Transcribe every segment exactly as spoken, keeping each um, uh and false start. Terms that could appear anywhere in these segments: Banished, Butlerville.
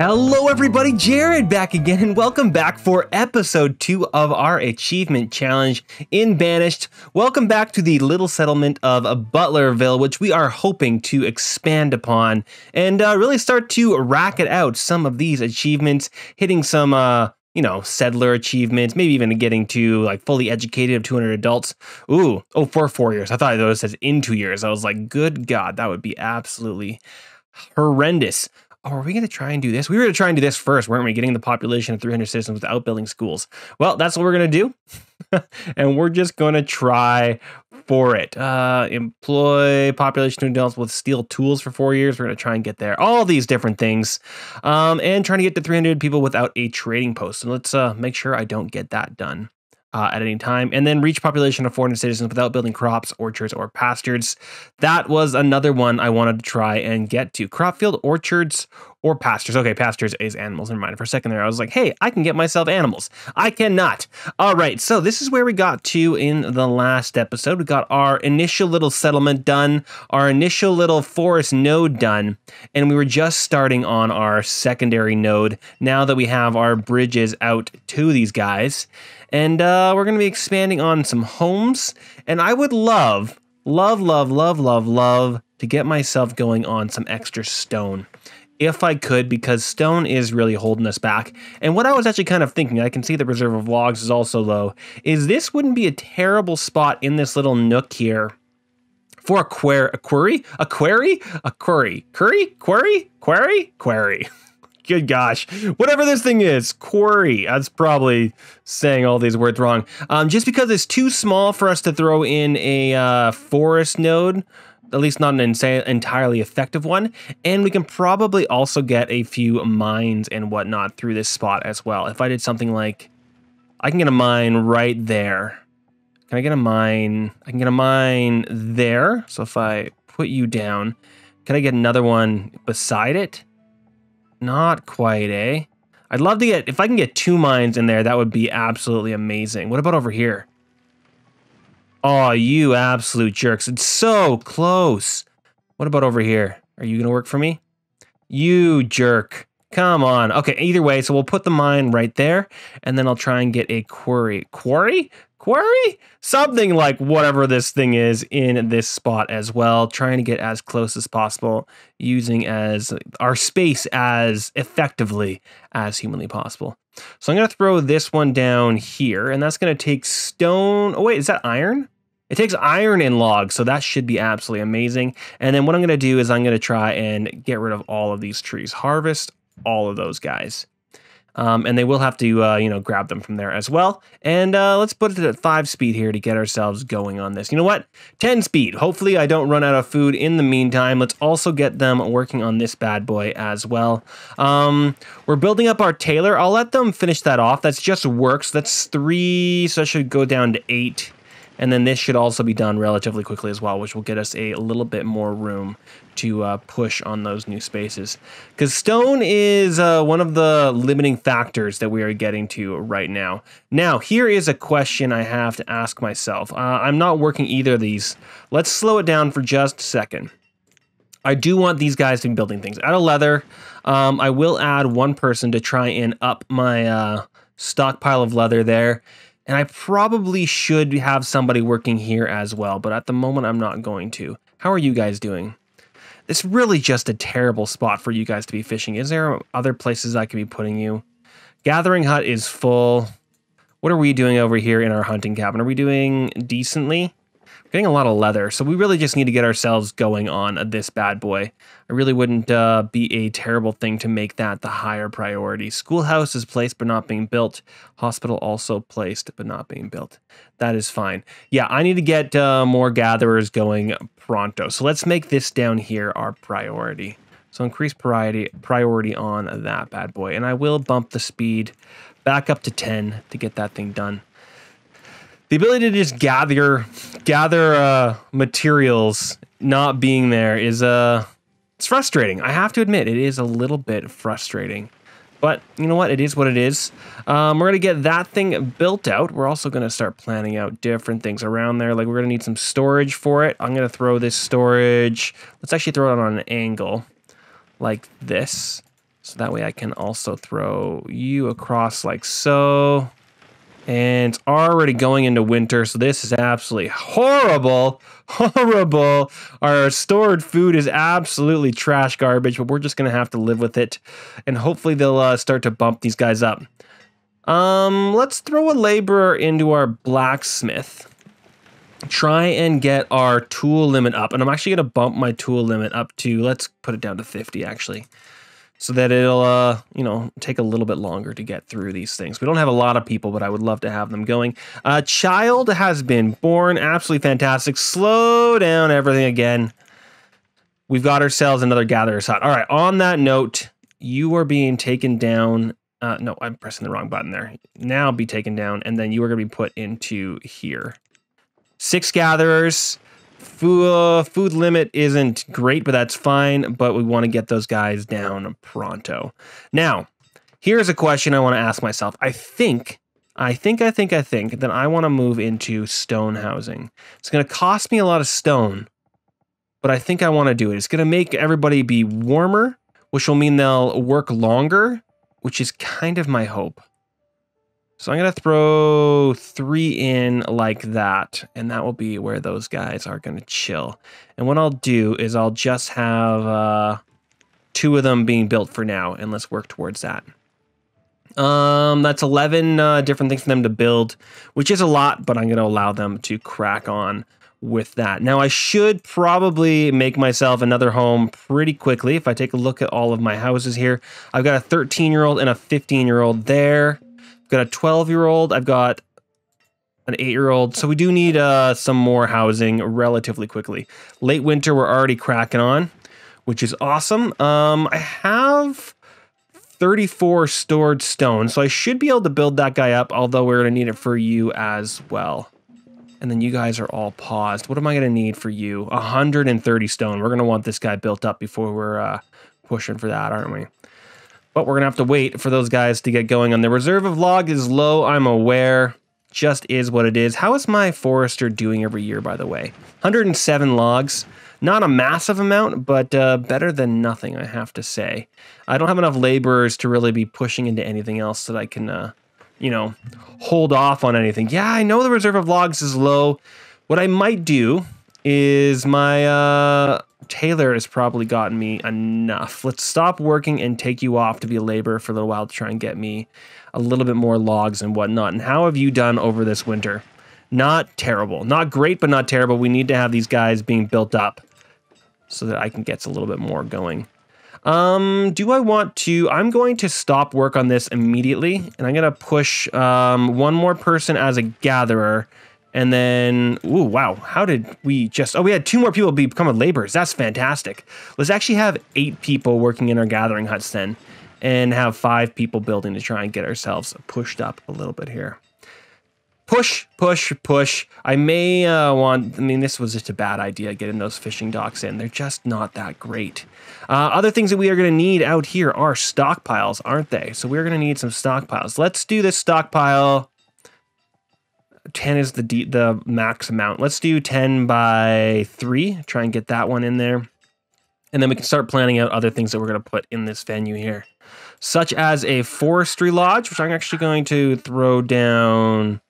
Hello everybody, Jared back again, and welcome back for episode two of our achievement challenge in Banished. Welcome back to the little settlement of Butlerville, which we are hoping to expand upon and uh, really start to racket out some of these achievements, hitting some uh, you know, settler achievements, maybe even getting to like fully educated of two hundred adults. Ooh, oh, for four years. I thought those says in two years. I was like, good God, that would be absolutely horrendous. Oh, are we going to try and do this? We were going to try and do this first, weren't we? Getting the population of three hundred citizens without building schools. Well, that's what we're going to do. And we're just going to try for it. Uh, employ population of adults with steel tools for four years. We're going to try and get there. All these different things. Um, and trying to get to three hundred people without a trading post. So let's uh, make sure I don't get that done uh, at any time. And then reach population of four hundred citizens without building crops, orchards, or pastures. That was another one I wanted to try and get to. Crop field, orchards, or pastures. Okay, pastures is animals. Never mind. For a second there, I was like, hey, I can get myself animals. I cannot. All right, so this is where we got to in the last episode. We got our initial little settlement done, our initial little forest node done, and we were just starting on our secondary node now that we have our bridges out to these guys. And uh, we're going to be expanding on some homes, and I would love, love, love, love, love, love to get myself going on some extra stone, if I could, because stone is really holding us back. And what I was actually kind of thinking, I can see the reserve of logs is also low, is this wouldn't be a terrible spot in this little nook here for a query, a query, a query, a query, query, query, query, query. Good gosh, whatever this thing is, quarry. That's probably saying all these words wrong. Um, just because it's too small for us to throw in a uh, forest node, at least not an insane, entirely effective one. And we can probably also get a few mines and whatnot through this spot as well. If I did something like, I can get a mine right there. Can I get a mine? I can get a mine there. So if I put you down, can I get another one beside it? Not quite, eh? I'd love to get, if I can get two mines in there, that would be absolutely amazing. What about over here? Oh, you absolute jerks. It's so close. What about over here? Are you gonna work for me? You jerk. Come on. Okay, either way, so we'll put the mine right there, and then I'll try and get a quarry. Quarry? Quarry? Something like whatever this thing is in this spot as well, trying to get as close as possible, using as our space as effectively as humanly possible. So I'm going to throw this one down here, and that's going to take stone. Oh, wait, is that iron? It takes iron and logs, so that should be absolutely amazing. And then what I'm going to do is I'm going to try and get rid of all of these trees, harvest all of those guys. Um, and they will have to, uh, you know, grab them from there as well. And uh, let's put it at five speed here to get ourselves going on this. You know what? ten speed. Hopefully I don't run out of food in the meantime. Let's also get them working on this bad boy as well. Um, we're building up our tailor. I'll let them finish that off. That's just work. So that's three. So that should go down to eight. And then this should also be done relatively quickly as well, which will get us a little bit more room to uh, push on those new spaces. Because stone is uh, one of the limiting factors that we are getting to right now. Now, here is a question I have to ask myself. Uh, I'm not working either of these. Let's slow it down for just a second. I do want these guys to be building things. Out of leather, um, I will add one person to try and up my uh, stockpile of leather there. And I probably should have somebody working here as well, but at the moment I'm not going to. How are you guys doing? It's really just a terrible spot for you guys to be fishing. Is there other places I could be putting you? Gathering hut is full. What are we doing over here in our hunting cabin? Are we doing decently? We're getting a lot of leather, so we really just need to get ourselves going on this bad boy. I really wouldn't uh, be a terrible thing to make that the higher priority. Schoolhouse is placed but not being built. Hospital also placed but not being built. That is fine. Yeah, I need to get uh, more gatherers going pronto. So let's make this down here our priority. So increase priority, priority on that bad boy. And I will bump the speed back up to ten to get that thing done. The ability to just gather gather uh, materials not being there is... Uh, It's frustrating. I have to admit, it is a little bit frustrating. But you know what? It is what it is. Um, we're going to get that thing built out. We're also going to start planning out different things around there. Like, we're going to need some storage for it. I'm going to throw this storage. Let's actually throw it on an angle like this. So that way I can also throw you across like so. And it's already going into winter, so this is absolutely horrible, horrible. Our stored food is absolutely trash garbage, but we're just going to have to live with it. And hopefully they'll uh, start to bump these guys up. Um, let's throw a laborer into our blacksmith. Try and get our tool limit up. And I'm actually going to bump my tool limit up to, let's put it down to fifty actually. So that it'll, uh, you know, take a little bit longer to get through these things. We don't have a lot of people, but I would love to have them going. Uh, child has been born. Absolutely fantastic. Slow down everything again. We've got ourselves another gatherer's hut. All right, on that note, you are being taken down. Uh, no, I'm pressing the wrong button there. Now be taken down, and then you are going to be put into here. Six gatherers. Food, food limit isn't great, but that's fine. But we want to get those guys down pronto. Now, here's a question I want to ask myself. I think, I think, I think, I think that I want to move into stone housing. It's going to cost me a lot of stone, but I think I want to do it. It's going to make everybody be warmer, which will mean they'll work longer, which is kind of my hope. So I'm going to throw three in like that, and that will be where those guys are going to chill. And what I'll do is I'll just have uh, two of them being built for now, and let's work towards that. Um, that's eleven uh, different things for them to build, which is a lot, but I'm going to allow them to crack on with that. Now, I should probably make myself another home pretty quickly. If I take a look at all of my houses here, I've got a thirteen-year-old and a fifteen-year-old there. Got a twelve year old, I've got an eight year old, so we do need uh, some more housing relatively quickly. Late winter, we're already cracking on, which is awesome. Um, I have thirty-four stored stone, so I should be able to build that guy up, although we're gonna need it for you as well. And then you guys are all paused. What am I gonna need for you? one hundred thirty stone. We're gonna want this guy built up before we're uh, pushing for that, aren't we? But we're going to have to wait for those guys to get going on. The reserve of log is low, I'm aware. Just is what it is. How is my forester doing every year, by the way? one hundred seven logs. Not a massive amount, but uh, better than nothing, I have to say. I don't have enough laborers to really be pushing into anything else that I can, uh, you know, hold off on anything. Yeah, I know the reserve of logs is low. What I might do is my... Uh, Taylor has probably gotten me enough. Let's stop working and take you off to be a laborer for a little while to try and get me a little bit more logs and whatnot. And how have you done over this winter? Not terrible. Not great, but not terrible. We need to have these guys being built up so that I can get a little bit more going. Um, do I want to... I'm going to stop work on this immediately, and I'm going to push um, one more person as a gatherer. And then, ooh, wow, how did we just... Oh, we had two more people become laborers. That's fantastic. Let's actually have eight people working in our gathering huts then, and have five people building to try and get ourselves pushed up a little bit here. Push, push, push. I may uh, want... I mean, this was just a bad idea, getting those fishing docks in. They're just not that great. Uh, other things that we are going to need out here are stockpiles, aren't they? So we're going to need some stockpiles. Let's do this stockpile... ten is the de the max amount. Let's do ten by three. Try and get that one in there. And then we can start planning out other things that we're going to put in this venue here, such as a forestry lodge, which I'm actually going to throw down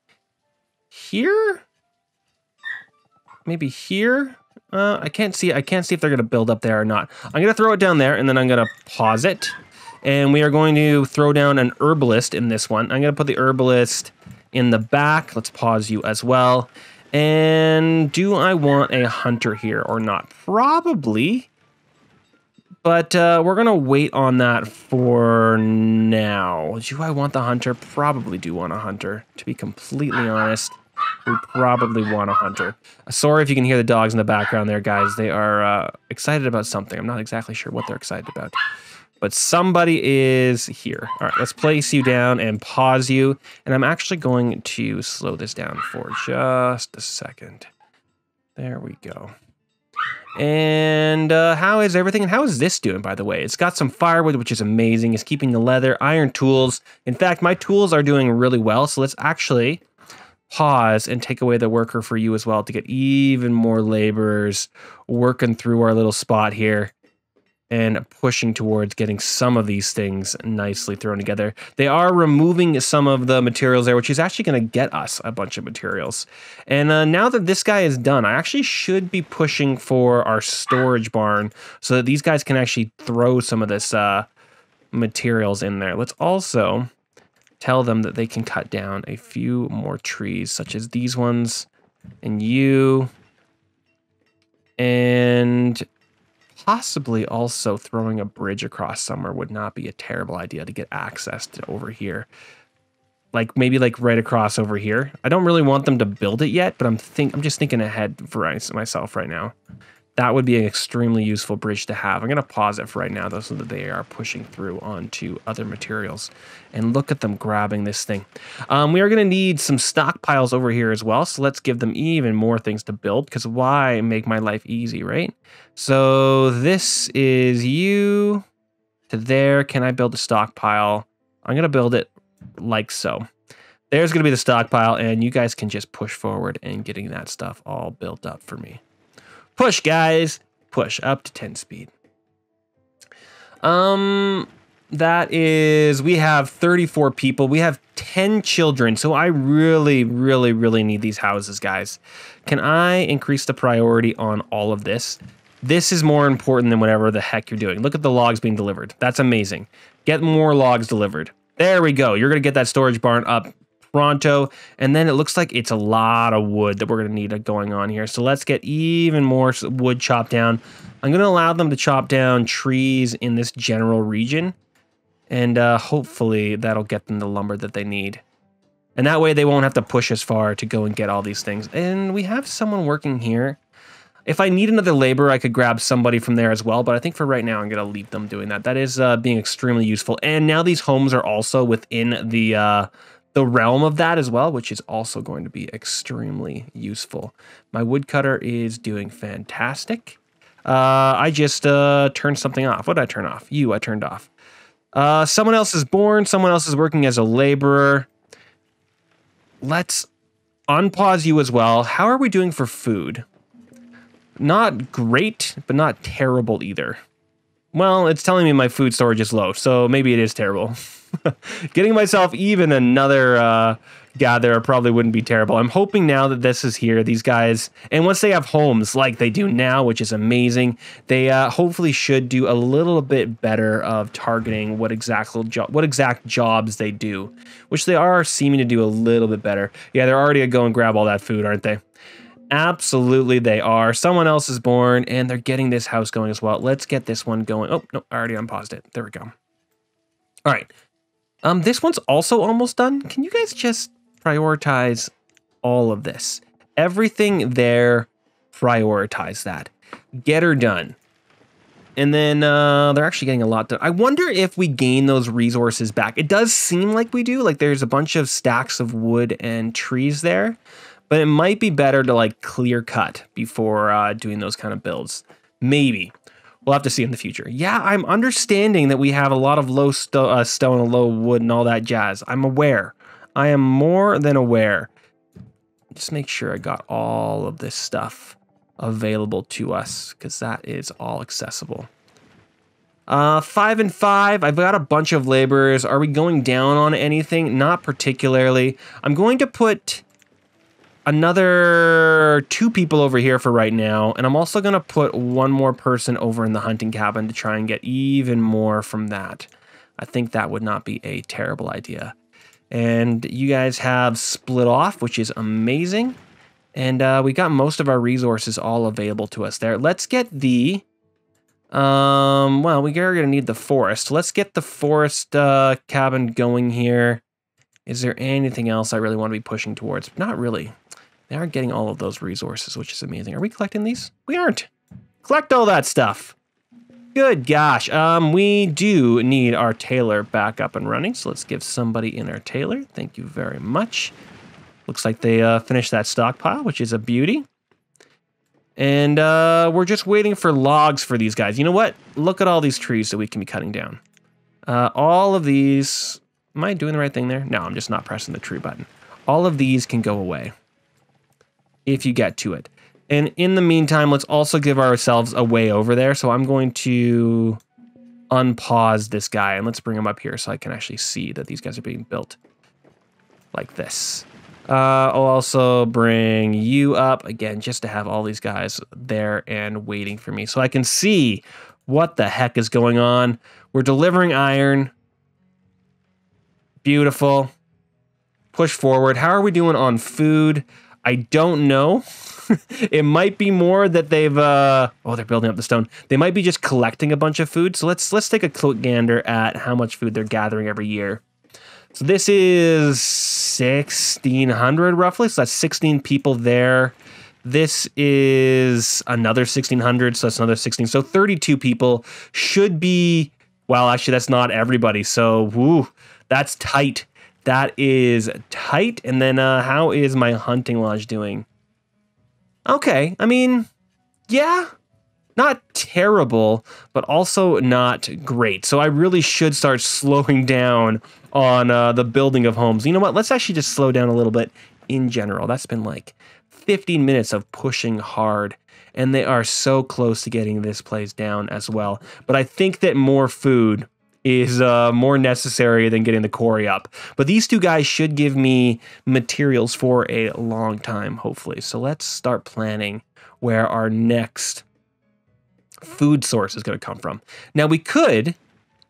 here. Maybe here. Uh, I can't see. I can't see if they're going to build up there or not. I'm going to throw it down there, and then I'm going to pause it. And we are going to throw down an herbalist in this one. I'm going to put the herbalist... in the back. Let's pause you as well. And do I want a hunter here or not? Probably. But uh, we're going to wait on that for now. Do I want the hunter? Probably do want a hunter. To be completely honest, we probably want a hunter. Sorry if you can hear the dogs in the background there, guys. They are uh, excited about something. I'm not exactly sure what they're excited about. But somebody is here. All right, let's place you down and pause you. And I'm actually going to slow this down for just a second. There we go. And uh, how is everything? And how is this doing, by the way? It's got some firewood, which is amazing. It's keeping the leather, iron tools. In fact, my tools are doing really well. So let's actually pause and take away the worker for you as well to get even more laborers working through our little spot here and pushing towards getting some of these things nicely thrown together. They are removing some of the materials there, which is actually going to get us a bunch of materials. And uh, now that this guy is done, I actually should be pushing for our storage barn so that these guys can actually throw some of this uh, materials in there. Let's also tell them that they can cut down a few more trees, such as these ones, and you, and possibly also throwing a bridge across somewhere would not be a terrible idea to get access to over here. Like maybe like right across over here. I don't really want them to build it yet, but I'm think I'm just thinking ahead for myself right now. That would be an extremely useful bridge to have. I'm gonna pause it for right now though, so that they are pushing through onto other materials. And look at them grabbing this thing. Um, we are gonna need some stockpiles over here as well. So let's give them even more things to build, because why make my life easy, right? So this is you to there. Can I build a stockpile? I'm gonna build it like so. There's gonna be the stockpile, and you guys can just push forward and getting that stuff all built up for me. Push, guys. Push up to ten speed. Um, that is, we have thirty-four people. We have ten children. So I really, really, really need these houses, guys. Can I increase the priority on all of this? This is more important than whatever the heck you're doing. Look at the logs being delivered. That's amazing. Get more logs delivered. There we go. You're going to get that storage barn up pronto, and then it looks like it's a lot of wood that we're going to need going on here. So let's get even more wood chopped down. I'm going to allow them to chop down trees in this general region, and uh, hopefully that'll get them the lumber that they need. And that way they won't have to push as far to go and get all these things. And we have someone working here. If I need another laborer, I could grab somebody from there as well, but I think for right now, I'm going to leave them doing that. That is uh, being extremely useful. And now these homes are also within the uh, the realm of that as well, which is also going to be extremely useful. My woodcutter is doing fantastic. Uh, I just uh, turned something off. What did I turn off? You, I turned off. Uh, someone else is born. Someone else is working as a laborer. Let's unpause you as well. How are we doing for food? Not great, but not terrible either. Well, it's telling me my food storage is low, so maybe it is terrible. Getting myself even another uh, gatherer probably wouldn't be terrible. I'm hoping now that this is here, these guys, and once they have homes like they do now, which is amazing, they uh, hopefully should do a little bit better of targeting what exact, what exact jobs they do, which they are seeming to do a little bit better. Yeah, they're already going to go and grab all that food, aren't they? Absolutely they are. Someone else is born, and they're getting this house going as well. Let's get this one going. Oh, no, I already unpaused it. There we go. All right. Um, this one's also almost done. Can you guys just prioritize all of this? Everything there, prioritize that. Get her done. And then uh, they're actually getting a lot done. I wonder if we gain those resources back. It does seem like we do. Like there's a bunch of stacks of wood and trees there. But it might be better to like clear cut before uh, doing those kind of builds. Maybe. We'll have to see in the future. Yeah, I'm understanding that we have a lot of low sto uh, stone and low wood and all that jazz. I'm aware. I am more than aware. Just make sure I got all of this stuff available to us, because that is all accessible. Uh, five and five. I've got a bunch of laborers. Are we going down on anything? Not particularly. I'm going to put another two people over here for right now, and I'm also going to put one more person over in the hunting cabin to try and get even more from that. I think that would not be a terrible idea. And you guys have split off, which is amazing. And uh, we got most of our resources all available to us there. Let's get the um, well, we are going to need the forest. Let's get the forest uh, cabin going here. Is there anything else I really want to be pushing towards? Not really. They aren't getting all of those resources, which is amazing. Are we collecting these? We aren't. Collect all that stuff. Good gosh. Um, we do need our tailor back up and running, so let's give somebody in our tailor. Thank you very much. Looks like they uh, finished that stockpile, which is a beauty. And uh, we're just waiting for logs for these guys. You know what? Look at all these trees that we can be cutting down. Uh, all of these... Am I doing the right thing there? No, I'm just not pressing the tree button. All of these can go away if you get to it. And in the meantime, let's also give ourselves a way over there. So I'm going to unpause this guy, and let's bring him up here so I can actually see that these guys are being built like this. Uh, I'll also bring you up, again, just to have all these guys there and waiting for me so I can see what the heck is going on. We're delivering iron. Beautiful. Push forward. How are we doing on food? I don't know. It might be more that they've, uh, oh, they're building up the stone. They might be just collecting a bunch of food. So let's let's take a quick gander at how much food they're gathering every year. So this is sixteen hundred roughly. So that's sixteen people there. This is another sixteen hundred. So that's another sixteen. So thirty-two people should be, well, actually that's not everybody. So woo, that's tight. That is tight. And then uh, how is my hunting lodge doing? Okay, I mean, yeah, not terrible, but also not great. So I really should start slowing down on uh, the building of homes. You know what? Let's actually just slow down a little bit in general. That's been like fifteen minutes of pushing hard, and they are so close to getting this place down as well. But I think that more food is uh, more necessary than getting the quarry up. But these two guys should give me materials for a long time, hopefully. So let's start planning where our next food source is going to come from. Now, we could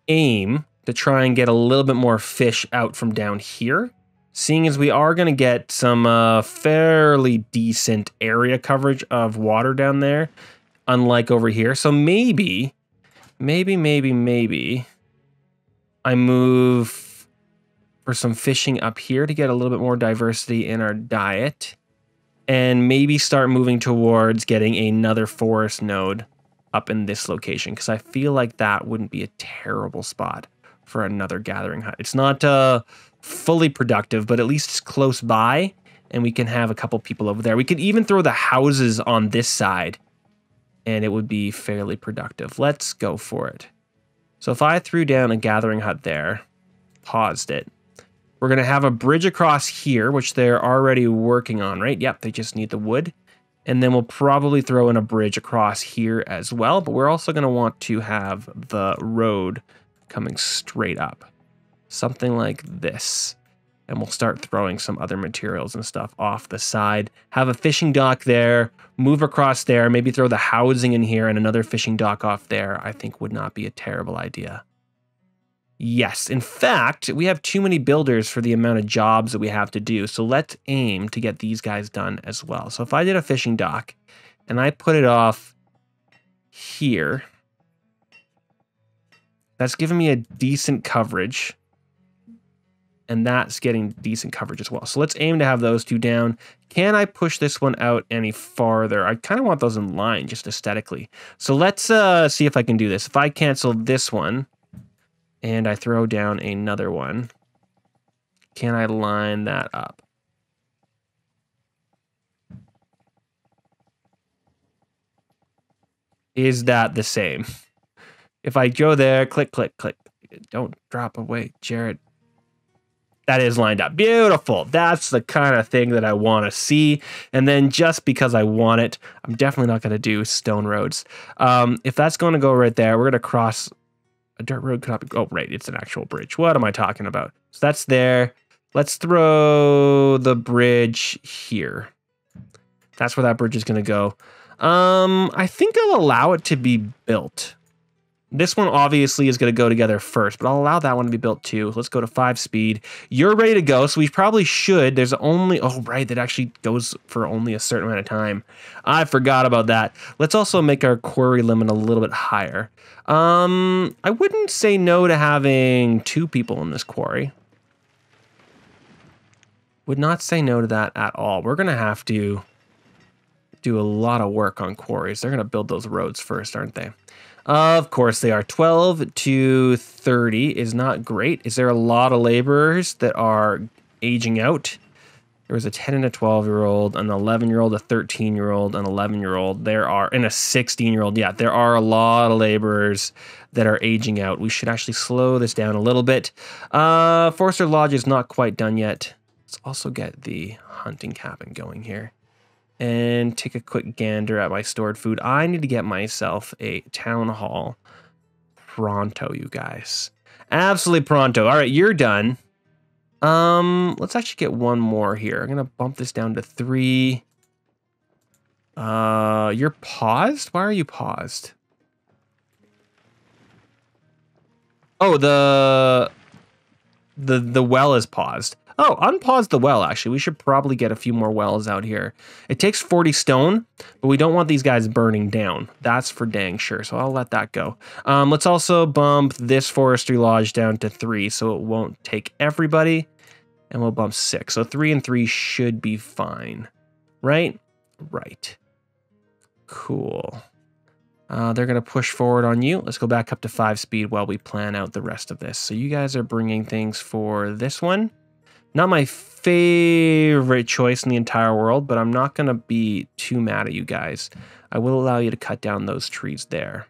aim to try and get a little bit more fish out from down here, seeing as we are going to get some uh, fairly decent area coverage of water down there, unlike over here. So maybe, maybe, maybe, maybe... I move for some fishing up here to get a little bit more diversity in our diet, and maybe start moving towards getting another forest node up in this location, because I feel like that wouldn't be a terrible spot for another gathering hut. It's not uh, fully productive, but at least it's close by, and we can have a couple people over there. We could even throw the houses on this side, and it would be fairly productive. Let's go for it. So if I threw down a gathering hut there, paused it, we're going to have a bridge across here, which they're already working on, right? Yep, they just need the wood. And then we'll probably throw in a bridge across here as well, but we're also going to want to have the road coming straight up. Something like this. And we'll start throwing some other materials and stuff off the side. Have a fishing dock there, move across there, maybe throw the housing in here and another fishing dock off there, I think would not be a terrible idea. Yes, in fact, we have too many builders for the amount of jobs that we have to do, so let's aim to get these guys done as well. So if I did a fishing dock and I put it off here, that's giving me a decent coverage. And that's getting decent coverage as well. So let's aim to have those two down. Can I push this one out any farther? I kind of want those in line just aesthetically. So let's uh, see if I can do this. If I cancel this one and I throw down another one, can I line that up? Is that the same? If I go there, click, click, click. Don't drop away, Jared. That is lined up. Beautiful. That's the kind of thing that I want to see. And then just because I want it, I'm definitely not going to do stone roads. Um, if that's going to go right there, we're going to cross a dirt road. Could not be, oh, right. It's an actual bridge. What am I talking about? So that's there. Let's throw the bridge here. That's where that bridge is going to go. Um, I think I'll allow it to be built. This one obviously is going to go together first, but I'll allow that one to be built too. Let's go to five speed. You're ready to go, so we probably should. There's only... Oh, right, that actually goes for only a certain amount of time. I forgot about that. Let's also make our quarry limit a little bit higher. Um, I wouldn't say no to having two people in this quarry. Would not say no to that at all. We're going to have to do a lot of work on quarries. They're going to build those roads first, aren't they? Of course they are. twelve to thirty is not great. Is there a lot of laborers that are aging out? There was a ten and a twelve-year-old, an eleven-year-old, a thirteen-year-old, an eleven-year-old. There are, and a sixteen-year-old. Yeah, there are a lot of laborers that are aging out. We should actually slow this down a little bit. Uh, Forester Lodge is not quite done yet. Let's also get the hunting cabin going here. And take a quick gander at my stored food. I need to get myself a town hall. Pronto, you guys. Absolutely pronto. All right, you're done. Um, let's actually get one more here. I'm gonna bump this down to three. Uh, you're paused? Why are you paused? Oh, the the the well is paused. Oh, unpause the well, actually. We should probably get a few more wells out here. It takes forty stone, but we don't want these guys burning down. That's for dang sure, so I'll let that go. Um, let's also bump this forestry lodge down to three, so it won't take everybody, and we'll bump six. So three and three should be fine, right? Right. Cool. Uh, they're going to push forward on you. Let's go back up to five speed while we plan out the rest of this. So you guys are bringing things for this one. Not my favorite choice in the entire world, but I'm not going to be too mad at you guys. I will allow you to cut down those trees there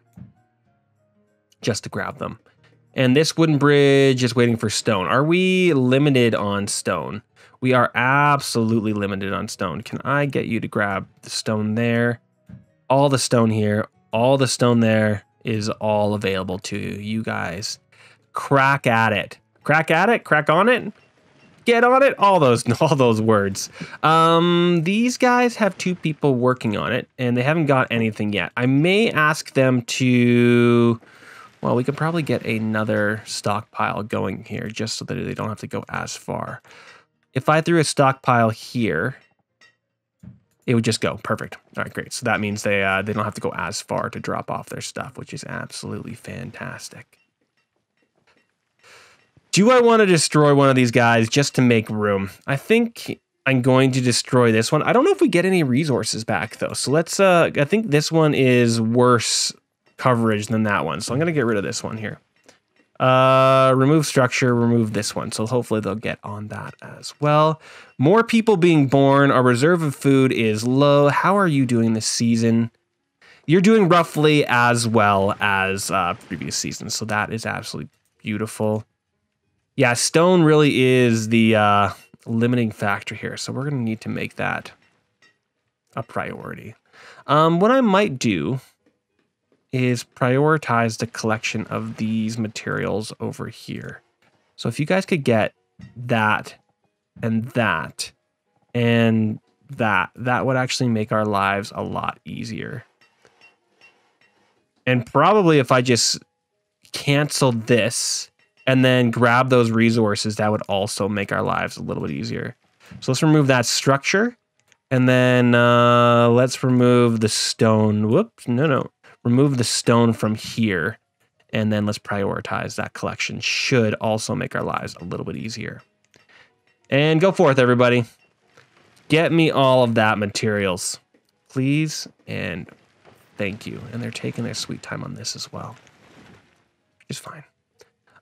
just to grab them. And this wooden bridge is waiting for stone. Are we limited on stone? We are absolutely limited on stone. Can I get you to grab the stone there? All the stone here, all the stone there is all available to you. You guys crack at it. Crack at it, crack on it. Get on it, all those all those words. Um, these guys have two people working on it, and they haven't got anything yet. I may ask them to, well, we could probably get another stockpile going here, just so that they don't have to go as far. If I threw a stockpile here, it would just go, perfect. All right, great. So that means they, uh, they don't have to go as far to drop off their stuff, which is absolutely fantastic. Do I want to destroy one of these guys just to make room? I think I'm going to destroy this one. I don't know if we get any resources back, though. So let's, uh, I think this one is worse coverage than that one. So I'm going to get rid of this one here. Uh, remove structure, remove this one. So hopefully they'll get on that as well. More people being born. Our reserve of food is low. How are you doing this season? You're doing roughly as well as uh, previous seasons. So that is absolutely beautiful. Yeah, stone really is the uh, limiting factor here, so we're going to need to make that a priority. Um, what I might do is prioritize the collection of these materials over here. So if you guys could get that and that and that, that would actually make our lives a lot easier. And probably if I just cancel this and then grab those resources, that would also make our lives a little bit easier. So let's remove that structure. And then uh, let's remove the stone. Whoops, no, no. Remove the stone from here. And then let's prioritize that collection. Should also make our lives a little bit easier. And go forth, everybody. Get me all of that materials, please. And thank you. And they're taking their sweet time on this as well. Just fine.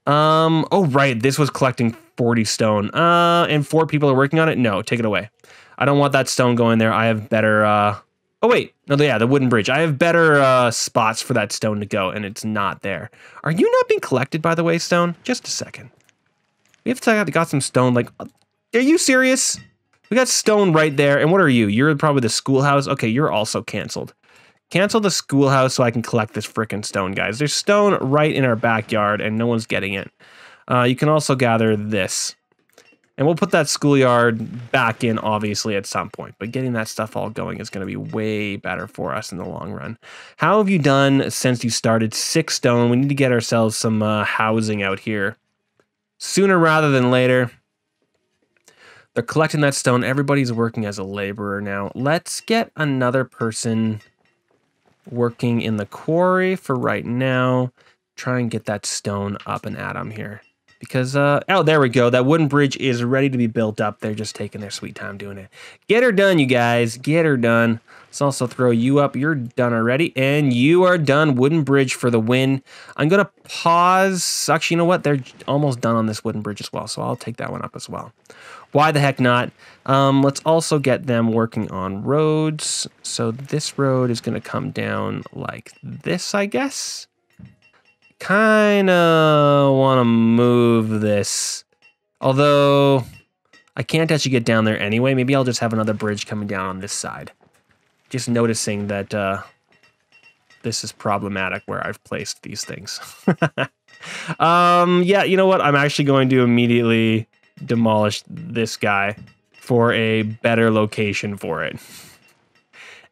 Um, oh, right. This was collecting forty stone. Uh, and four people are working on it? No, take it away. I don't want that stone going there. I have better, uh, oh wait, no, yeah, the wooden bridge. I have better, uh, spots for that stone to go, and it's not there. Are you not being collected, by the way, stone? Just a second. We have to got some stone, like, are you serious? We got stone right there, and what are you? You're probably the schoolhouse. Okay, you're also canceled. Cancel the schoolhouse so I can collect this frickin' stone, guys. There's stone right in our backyard, and no one's getting it. Uh, you can also gather this. And we'll put that schoolyard back in, obviously, at some point. But getting that stuff all going is going to be way better for us in the long run. How have you done since you started? Six stone. We need to get ourselves some uh, housing out here sooner rather than later. They're collecting that stone. Everybody's working as a laborer now. Let's get another person working in the quarry for right now. Try and get that stone up and at them here, because uh oh, there we go. That wooden bridge is ready to be built up. They're just taking their sweet time doing it. Get her done, you guys. Get her done. Let's also throw you up. You're done already, and you are done. Wooden bridge for the win. I'm gonna pause. Actually, you know what, they're almost done on this wooden bridge as well, so I'll take that one up as well. Why the heck not? Um, let's also get them working on roads. So this road is going to come down like this, I guess. Kind of want to move this. Although I can't actually get down there anyway. Maybe I'll just have another bridge coming down on this side. Just noticing that uh, this is problematic where I've placed these things. um, yeah, you know what? I'm actually going to immediately demolish this guy for a better location for it.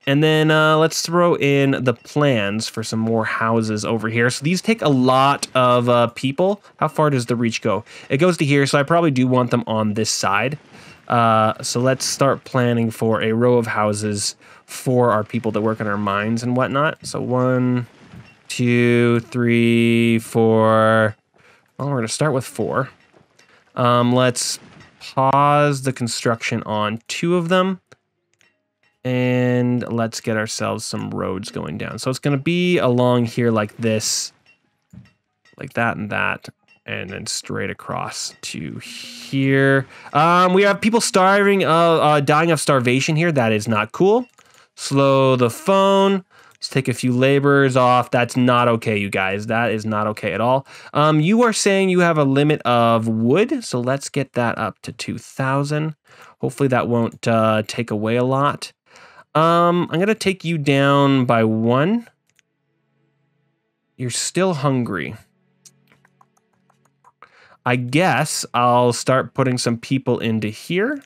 And then uh, let's throw in the plans for some more houses over here. So these take a lot of uh, people. How far does the reach go? It goes to here, so I probably do want them on this side. Uh, so let's start planning for a row of houses for our people that work in our mines and whatnot. So one, two, three, four. Well, we're going to start with four. Um, let's pause the construction on two of them. And let's get ourselves some roads going down. So it's going to be along here like this, like that and that, and then straight across to here. Um, we have people starving, uh, uh, dying of starvation here. That is not cool. Slow the phone. Let's take a few laborers off. That's not okay, you guys. That is not okay at all. Um, you are saying you have a limit of wood, so let's get that up to two thousand. Hopefully that won't uh, take away a lot. Um, I'm going to take you down by one. You're still hungry. I guess I'll start putting some people into here.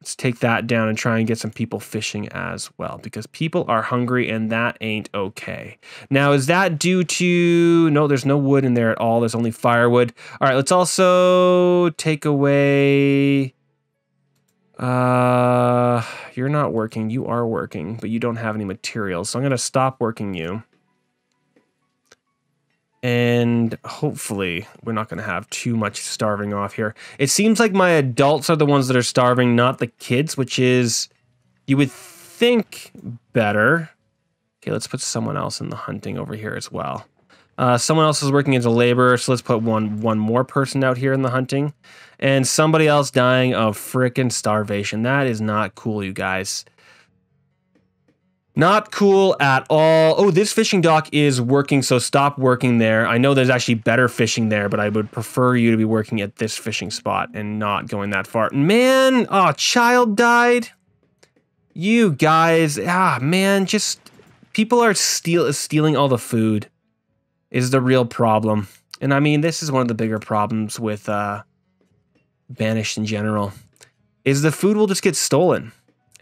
Let's take that down and try and get some people fishing as well, because people are hungry and that ain't okay. Now, is that due to... No, there's no wood in there at all. There's only firewood. All right, let's also take away... Uh, you're not working. You are working, but you don't have any materials. So I'm going to stop working you. And hopefully we're not going to have too much starving off here. It seems like my adults are the ones that are starving, not the kids, which is, you would think, better. Okay, let's put someone else in the hunting over here as well. Uh, someone else is working as a laborer, so let's put one one more person out here in the hunting. And somebody else dying of frickin' starvation. That is not cool, you guys. Not cool at all. Oh, this fishing dock is working, so stop working there. I know there's actually better fishing there, but I would prefer you to be working at this fishing spot and not going that far. Man, oh, child died. You guys, ah, man, just... People are steal stealing all the food. Is the real problem. And I mean, this is one of the bigger problems with uh, Banished in general, is the food will just get stolen,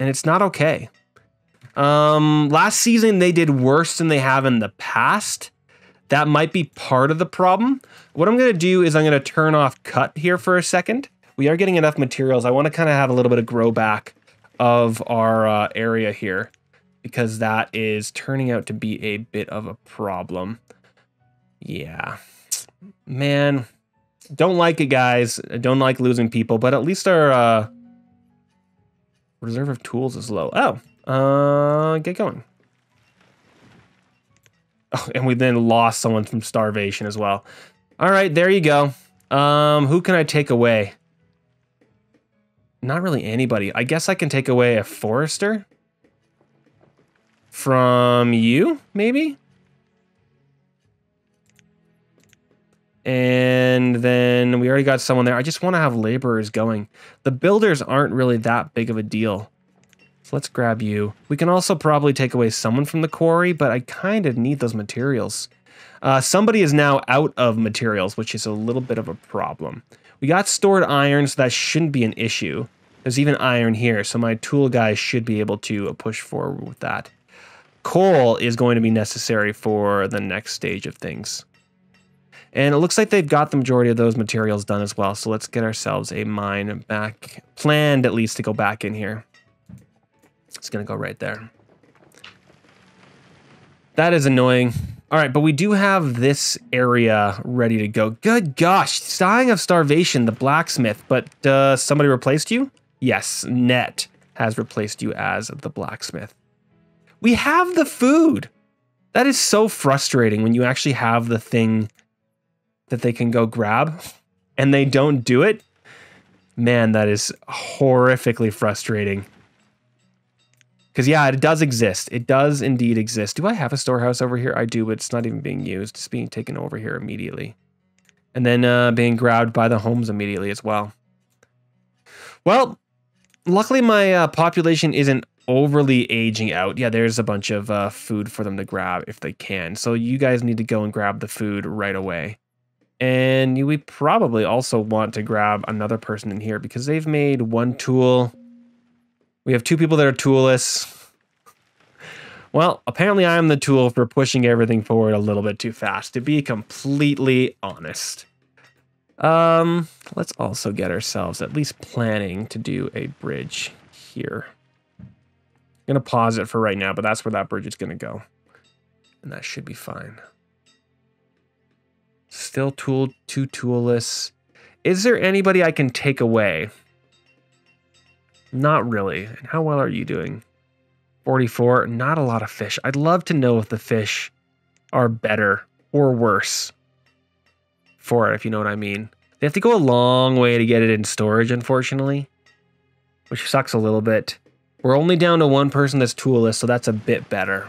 and it's not okay. Um, last season, they did worse than they have in the past. That might be part of the problem. What I'm going to do is I'm going to turn off cut here for a second. We are getting enough materials. I want to kind of have a little bit of grow back of our uh, area here, because that is turning out to be a bit of a problem. Yeah, man, don't like it, guys. I don't like losing people, but at least our uh, reserve of tools is low. Oh, uh, get going. Oh, and we then lost someone from starvation as well. All right, there you go. Um, who can I take away? Not really anybody. I guess I can take away a forester from you, maybe? And then we already got someone there. I just want to have laborers going. The builders aren't really that big of a deal. So let's grab you. We can also probably take away someone from the quarry, but I kind of need those materials. Uh, somebody is now out of materials, which is a little bit of a problem. We got stored iron, so that shouldn't be an issue. There's even iron here, so my tool guy should be able to push forward with that. Coal is going to be necessary for the next stage of things. And it looks like they've got the majority of those materials done as well. So let's get ourselves a mine back, planned at least, to go back in here. It's going to go right there. That is annoying. All right, but we do have this area ready to go. Good gosh, dying of starvation, the blacksmith. But uh, somebody replaced you? Yes, Net has replaced you as the blacksmith. We have the food. That is so frustrating when you actually have the thing that they can go grab and they don't do it. Man, that is horrifically frustrating. Because, yeah, it does exist. It does indeed exist. Do I have a storehouse over here? I do, but it's not even being used. It's being taken over here immediately. And then uh, being grabbed by the homes immediately as well. Well, luckily my uh, population isn't overly aging out. Yeah, there's a bunch of uh, food for them to grab if they can. So you guys need to go and grab the food right away. And we probably also want to grab another person in here because they've made one tool. We have two people that are toolless. Well, apparently I'm the tool for pushing everything forward a little bit too fast, to be completely honest. Um, let's also get ourselves at least planning to do a bridge here. I'm going to pause it for right now, but that's where that bridge is going to go. And that should be fine. Still tool, two toolless. Is there anybody I can take away? Not really. And how well are you doing? forty-four, not a lot of fish. I'd love to know if the fish are better or worse for it, if you know what I mean. They have to go a long way to get it in storage, unfortunately, which sucks a little bit. We're only down to one person that's toolless, so that's a bit better.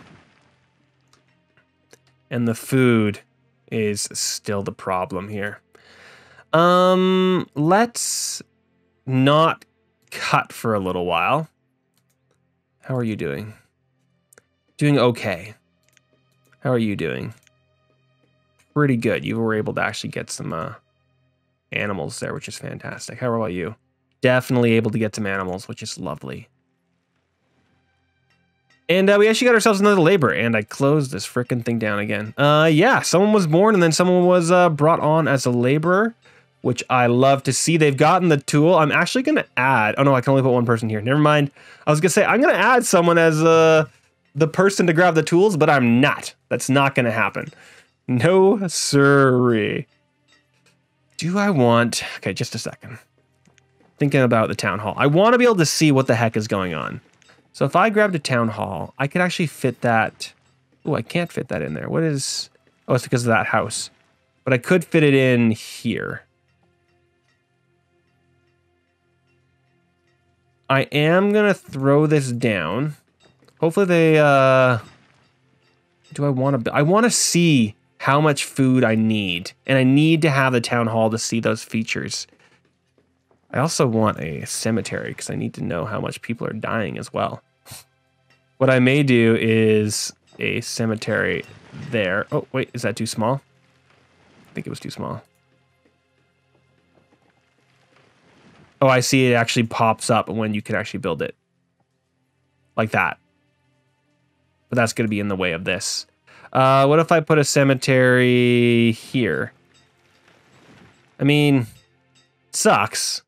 And the food is still the problem here. Um, let's not cut for a little while. How are you doing? Doing okay. How are you doing? Pretty good. You were able to actually get some uh, animals there, which is fantastic. How about you? Definitely able to get some animals, which is lovely. And uh, we actually got ourselves another laborer, and I closed this frickin' thing down again. Uh, yeah, someone was born, and then someone was uh, brought on as a laborer, which I love to see. They've gotten the tool. I'm actually going to add... Oh, no, I can only put one person here. Never mind. I was going to say, I'm going to add someone as uh, the person to grab the tools, but I'm not. That's not going to happen. No, sirree. Do I want... Okay, just a second. Thinking about the town hall. I want to be able to see what the heck is going on. So if I grabbed a town hall, I could actually fit that... Oh, I can't fit that in there. What is... Oh, it's because of that house. But I could fit it in here. I am going to throw this down. Hopefully they, uh, do I want to, I want to see how much food I need. And I need to have the town hall to see those features. I also want a cemetery because I need to know how much people are dying as well. What I may do is a cemetery there. Oh, wait, is that too small? I think it was too small. Oh, I see it actually pops up when you can actually build it. Like that. But that's going to be in the way of this. Uh, what if I put a cemetery here? I mean, it sucks.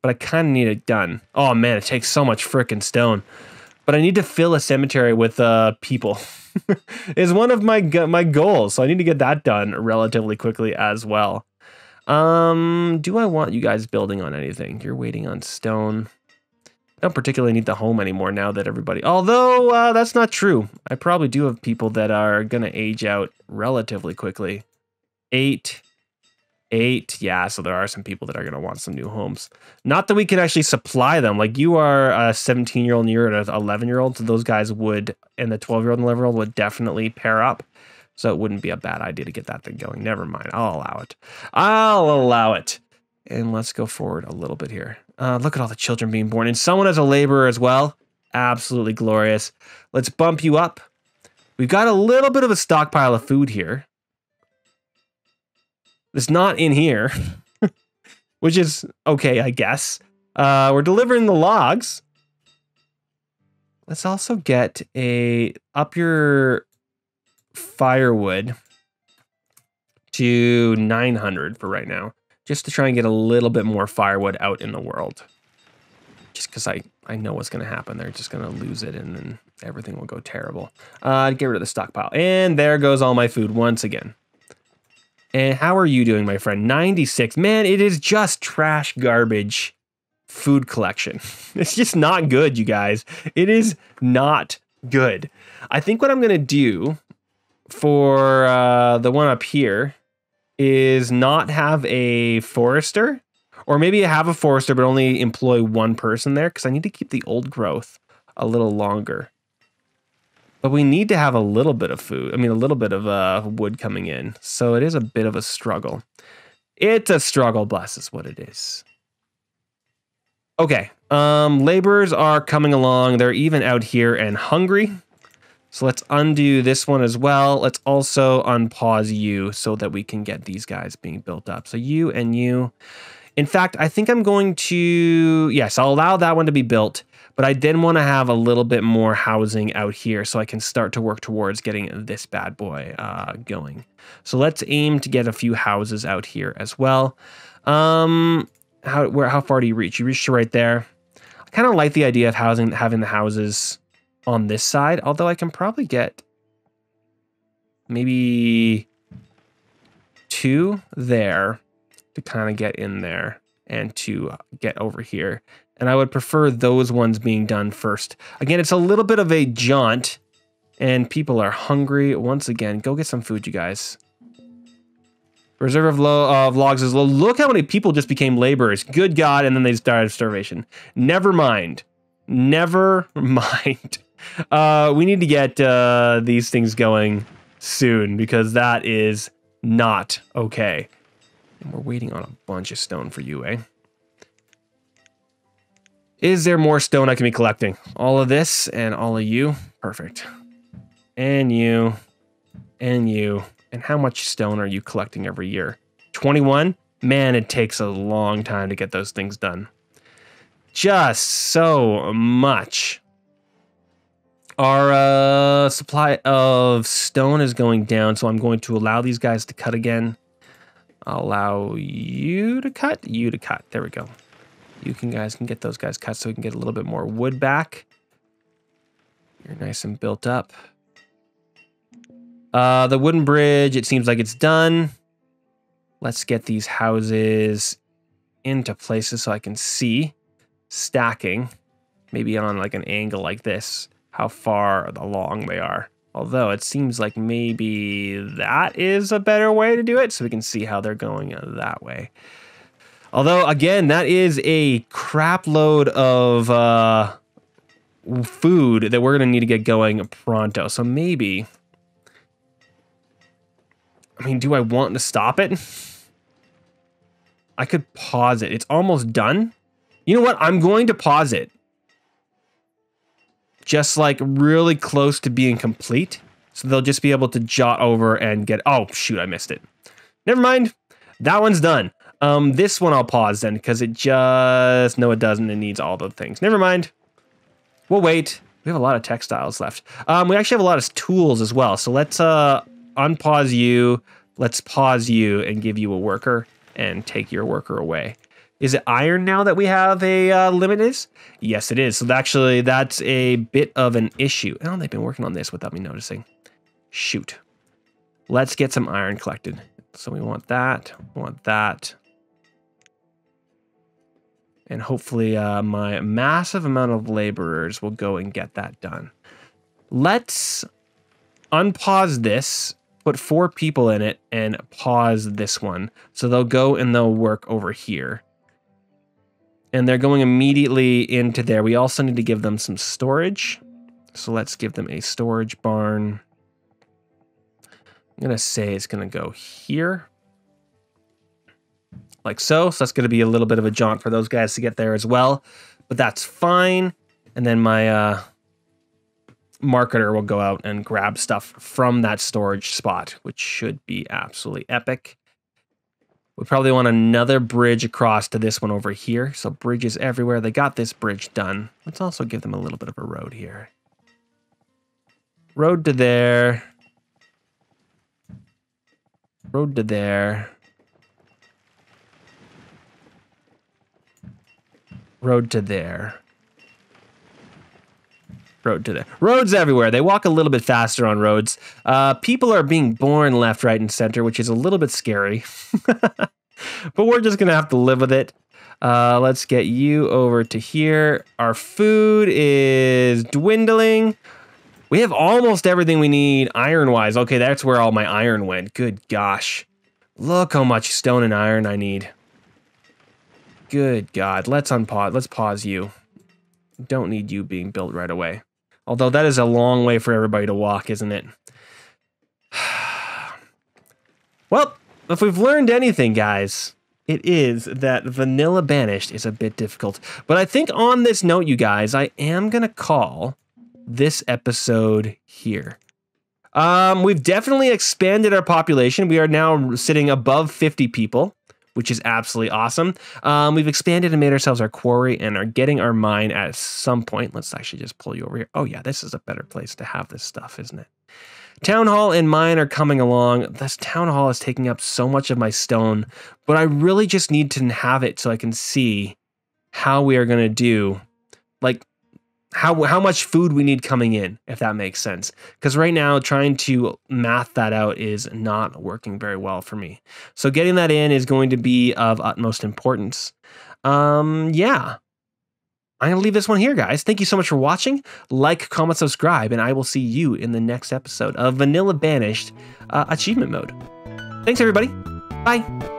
But I kind of need it done. Oh, man, it takes so much frickin' stone. But I need to fill a cemetery with uh, people. It's one of my, my goals. So I need to get that done relatively quickly as well. Um, do I want you guys building on anything? You're waiting on stone. I don't particularly need the home anymore now that everybody... Although, uh, that's not true. I probably do have people that are going to age out relatively quickly. Eight. Eight. Yeah, so there are some people that are going to want some new homes. Not that we can actually supply them. Like, you are a seventeen-year-old and you're an eleven-year-old, so those guys would... And the twelve-year-old and eleven-year-old would definitely pair up. So it wouldn't be a bad idea to get that thing going. Never mind. I'll allow it. I'll allow it. And let's go forward a little bit here. Uh, look at all the children being born. And someone as a laborer as well. Absolutely glorious. Let's bump you up. We've got a little bit of a stockpile of food here. It's not in here. Which is okay, I guess. Uh, we're delivering the logs. Let's also get a... Up your... firewood to nine hundred for right now, just to try and get a little bit more firewood out in the world, just because I I know what's going to happen. They're just going to lose it and then everything will go terrible. Uh get rid of the stockpile, and there goes all my food once again. And how are you doing, my friend? ninety-six. Man, it is just trash, garbage, food collection. It's just not good, you guys. It is not good. I think what I'm going to do for uh, the one up here is not have a forester, or maybe have a forester, but only employ one person there, because I need to keep the old growth a little longer. But we need to have a little bit of food. I mean, a little bit of uh, wood coming in. So it is a bit of a struggle. It's a struggle, bless is what it is. Okay. Um, laborers are coming along. They're even out here and hungry. So let's undo this one as well. Let's also unpause you so that we can get these guys being built up. So you and you. In fact, I think I'm going to, yes, I'll allow that one to be built, but I then want to have a little bit more housing out here so I can start to work towards getting this bad boy uh, going. So let's aim to get a few houses out here as well. Um, how, where, how far do you reach? You reach to right there. I kind of like the idea of housing, having the houses on this side, although I can probably get maybe two there to kind of get in there and to get over here. And I would prefer those ones being done first. Again, it's a little bit of a jaunt and people are hungry. Once again, go get some food, you guys. Reserve of, lo of logs is low. Look how many people just became laborers. Good God, and then they just died of starvation. Never mind. Never mind. Uh, we need to get uh, these things going soon because that is not okay. And we're waiting on a bunch of stone for you, eh? Is there more stone I can be collecting? All of this and all of you. Perfect. And you. And you. And how much stone are you collecting every year? twenty-one? Man, it takes a long time to get those things done. Just so much. Our uh, supply of stone is going down, so I'm going to allow these guys to cut again. I'll allow you to cut, you to cut. There we go. You can guys can get those guys cut so we can get a little bit more wood back. You're nice and built up. Uh, the wooden bridge, it seems like it's done. Let's get these houses into places so I can see. Stacking, maybe on like an angle like this, how far along they are. Although it seems like maybe that is a better way to do it, so we can see how they're going that way. Although, again, that is a crap load of uh, food that we're going to need to get going pronto. So maybe, I mean, do I want to stop it? I could pause it. It's almost done. You know what? I'm going to pause it. Just like really close to being complete. So they'll just be able to jot over and get, oh shoot, I missed it. Never mind. That one's done. Um, this one I'll pause then because it just, no, it doesn't. It needs all the things. Never mind. We'll wait. We have a lot of textiles left. Um, we actually have a lot of tools as well. So let's uh, unpause you. Let's pause you and give you a worker and take your worker away. Is it iron now that we have a uh, limit is? Yes, it is. So actually, that's a bit of an issue. Oh, they've been working on this without me noticing. Shoot. Let's get some iron collected. So we want that, want that. And hopefully uh, my massive amount of laborers will go and get that done. Let's unpause this. Put four people in it and pause this one. So they'll go and they'll work over here. And they're going immediately into there. We also need to give them some storage. So let's give them a storage barn. I'm going to say it's going to go here. Like so. So that's going to be a little bit of a jaunt for those guys to get there as well. But that's fine. And then my uh, marketer will go out and grab stuff from that storage spot, which should be absolutely epic. We probably want another bridge across to this one over here. So bridges everywhere. They got this bridge done. Let's also give them a little bit of a road here. Road to there. Road to there. Road to there. Road to there. Roads everywhere. They walk a little bit faster on roads. Uh, people are being born left, right, and center, which is a little bit scary. But we're just going to have to live with it. Uh, let's get you over to here. Our food is dwindling. We have almost everything we need iron-wise. Okay, that's where all my iron went. Good gosh. Look how much stone and iron I need. Good God. Let's unpause. Let's pause you. Don't need you being built right away. Although that is a long way for everybody to walk, isn't it? Well, if we've learned anything, guys, it is that vanilla Banished is a bit difficult. But I think on this note, you guys, I am going to call this episode here. Um, we've definitely expanded our population. We are now sitting above fifty people, which is absolutely awesome. Um, we've expanded and made ourselves our quarry and are getting our mine at some point. Let's actually just pull you over here. Oh yeah, this is a better place to have this stuff, isn't it? Town hall and mine are coming along. This town hall is taking up so much of my stone, but I really just need to have it so I can see how we are going to do, like, how how much food we need coming in, if that makes sense. Because right now, trying to math that out is not working very well for me. So getting that in is going to be of utmost importance. Um, yeah. I'm going to leave this one here, guys. Thank you so much for watching. Like, comment, subscribe, and I will see you in the next episode of Vanilla Banished uh, Achievement Mode. Thanks, everybody. Bye.